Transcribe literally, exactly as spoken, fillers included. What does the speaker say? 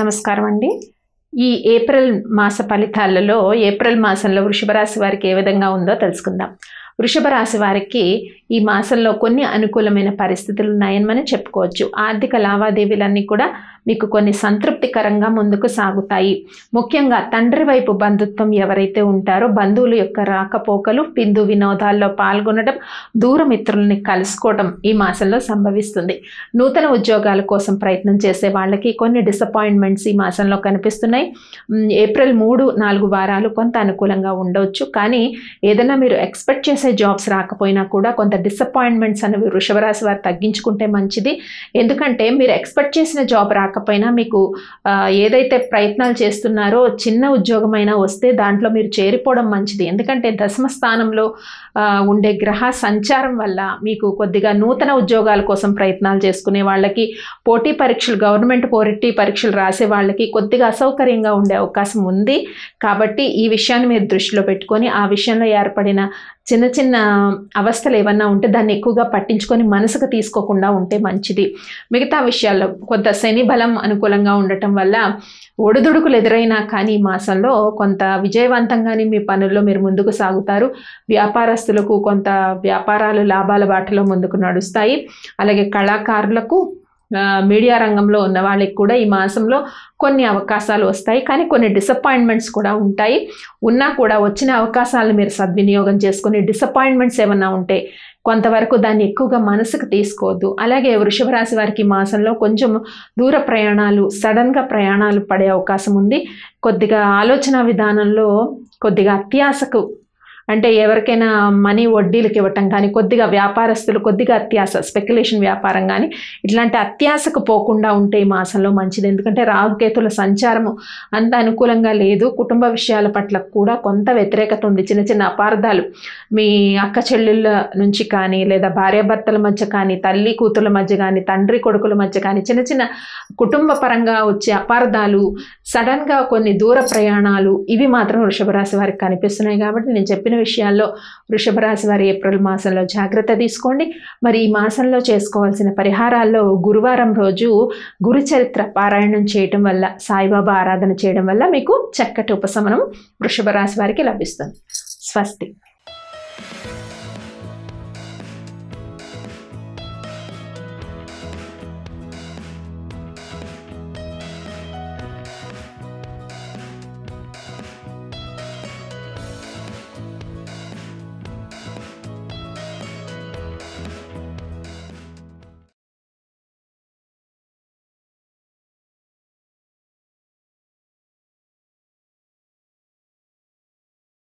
నమస్కారం అండి. ఈ ఏప్రిల్ మాస ఫలితాలలో ఏప్రిల్ మాసంలో వృషభ రాశి వారికి ఏ విధంగా ఉందో తెలుసుకుందాం. వృషభ రాశి వారికి ఈ మాసంలో కొన్ని అనుకూలమైన పరిస్థితులు ఉన్నాయని మనం చెప్పుకోవచ్చు. ఆర్థిక లావాదేవీలన్నీ కూడా మీకు కొన్ని సంతృప్తికరంగా ముందుకు సాగుతాయి. ముఖ్యంగా తండ్రి వైపు బంధుత్వం ఎవరైతే ఉంటారో బంధువుల యొక్క రాకపోకలు, పిందు వినోదాల్లో పాల్గొనడం, దూరమిత్రులని కలుసుకోవడం ఈ మాసంలో సంభవిస్తుంది. నూతన ఉద్యోగాల కోసం ప్రయత్నం చేసే వాళ్ళకి కొన్ని డిసప్పాయింట్మెంట్స్ ఈ మాసంలో కనిపిస్తున్నాయి. ఏప్రిల్ మూడు నాలుగు వారాలు కొంత అనుకూలంగా ఉండవచ్చు, కానీ ఏదైనా మీరు ఎక్స్పెక్ట్ చేసే జాబ్స్ రాకపోయినా కూడా కొంత డిసప్పాయింట్మెంట్స్ అనేవి వృషభ రాశి వారు తగ్గించుకుంటే మంచిది. ఎందుకంటే మీరు ఎక్స్పెక్ట్ చేసిన జాబ్ రాక పైన మీకు ఏదైతే ప్రయత్నాలు చేస్తున్నారో చిన్న ఉద్యోగమైనా వస్తే దాంట్లో మీరు చేరిపోవడం మంచిది. ఎందుకంటే దశమ స్థానంలో ఉండే గ్రహ సంచారం వల్ల మీకు కొద్దిగా నూతన ఉద్యోగాల కోసం ప్రయత్నాలు చేసుకునే వాళ్ళకి, పోటీ పరీక్షలు, గవర్నమెంట్ పోటీ పరీక్షలు రాసే వాళ్ళకి కొద్దిగా అసౌకర్యంగా ఉండే అవకాశం ఉంది. కాబట్టి ఈ విషయాన్ని మీరు దృష్టిలో పెట్టుకొని ఆ విషయంలో ఏర్పడిన చిన్న చిన్న అవస్థలు ఏమన్నా ఉంటే దాన్ని ఎక్కువగా పట్టించుకొని మనసుకు తీసుకోకుండా ఉంటే మంచిది. మిగతా విషయాల్లో కొంత శని బలం అనుకూలంగా ఉండటం వల్ల ఒడిదుడుకులు ఎదురైనా కానీ ఈ మాసంలో కొంత విజయవంతంగానే మీ పనుల్లో మీరు ముందుకు సాగుతారు. వ్యాపారస్తులకు కొంత వ్యాపారాలు లాభాల బాటలో ముందుకు నడుస్తాయి. అలాగే కళాకారులకు, మీడియా రంగంలో ఉన్న వాళ్ళకి కూడా ఈ మాసంలో కొన్ని అవకాశాలు వస్తాయి, కానీ కొన్ని డిసప్పాయింట్మెంట్స్ కూడా ఉంటాయి. ఉన్నా కూడా వచ్చిన అవకాశాలను మీరు సద్వినియోగం చేసుకుని డిసప్పాయింట్మెంట్స్ ఏమన్నా ఉంటే కొంతవరకు దాన్ని ఎక్కువగా మనసుకు తీసుకోవద్దు. అలాగే వృషభ రాశి వారికి మాసంలో కొంచెం దూర ప్రయాణాలు, సడన్గా ప్రయాణాలు పడే అవకాశం ఉంది. కొద్దిగా ఆలోచన విధానంలో కొద్దిగా అత్యాశకు, అంటే ఎవరికైనా మనీ వడ్డీలకు ఇవ్వటం కానీ, కొద్దిగా వ్యాపారస్తులు కొద్దిగా అత్యాశ, స్పెక్యులేషన్ వ్యాపారం కానీ ఇట్లాంటి అత్యాశకు పోకుండా ఉంటే ఈ మాసంలో మంచిది. ఎందుకంటే రాహుకేతుల సంచారము అంత అనుకూలంగా లేదు. కుటుంబ విషయాల పట్ల కూడా కొంత వ్యతిరేకత ఉంది. చిన్న చిన్న అపార్థాలు మీ అక్క చెల్లెళ్ళ నుంచి కానీ, లేదా భార్యాభర్తల మధ్య కానీ, తల్లి కూతుర్ల మధ్య కానీ, తండ్రి కొడుకుల మధ్య కానీ చిన్న చిన్న కుటుంబ పరంగా వచ్చే అపార్థాలు, సడన్గా కొన్ని దూర ప్రయాణాలు, ఇవి మాత్రం వృషభ రాశి వారికి కనిపిస్తున్నాయి. కాబట్టి నేను చెప్పిన విషయాల్లో వృషభ రాశి వారు ఏప్రిల్ మాసంలో జాగ్రత్త తీసుకోండి. మరి ఈ మాసంలో చేసుకోవాల్సిన పరిహారాల్లో గురువారం రోజు గురు చరిత్ర పారాయణం చేయడం వల్ల, సాయిబాబా ఆరాధన చేయడం వల్ల మీకు చక్కటి ఉపశమనం వృషభ రాశి వారికి లభిస్తుంది. స్వస్తి.